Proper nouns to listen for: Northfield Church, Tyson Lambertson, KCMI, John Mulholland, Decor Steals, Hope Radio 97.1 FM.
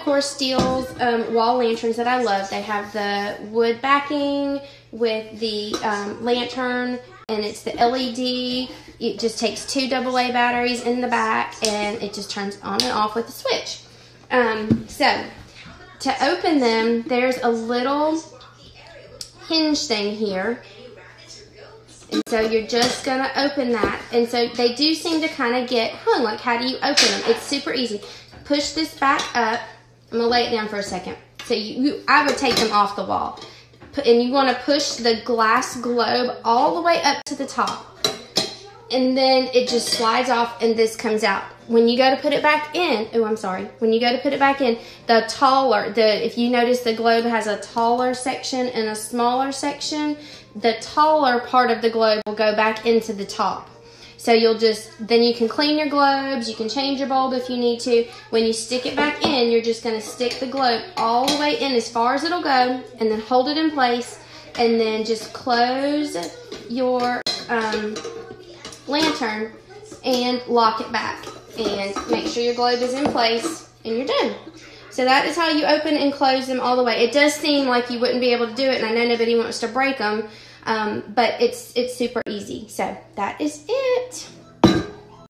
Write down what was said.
Decor Steals wall lanterns that I love. They have the wood backing with the lantern, and it's the LED. It just takes 2 AA batteries in the back, and it just turns on and off with a switch. So to open them, there's a little hinge thing here. And so you're just going to open that. And so they do seem to kind of get hung. Like, how do you open them? It's super easy. Push this back up. I'm going to lay it down for a second. So I would take them off the wall. And you want to push the glass globe all the way up to the top. And then it just slides off and this comes out. When you go to put it back in, when you go to put it back in, the taller, if you notice the globe has a taller section and a smaller section, the taller part of the globe will go back into the top. So you'll then you can clean your globes, you can change your bulb if you need to. When you stick it back in, you're just gonna stick the globe all the way in as far as it'll go, and then hold it in place, and then just close your lantern and lock it back. And make sure your globe is in place, and you're done. So that is how you open and close them all the way. It does seem like you wouldn't be able to do it, and I know nobody wants to break them, but it's super easy. So that is it.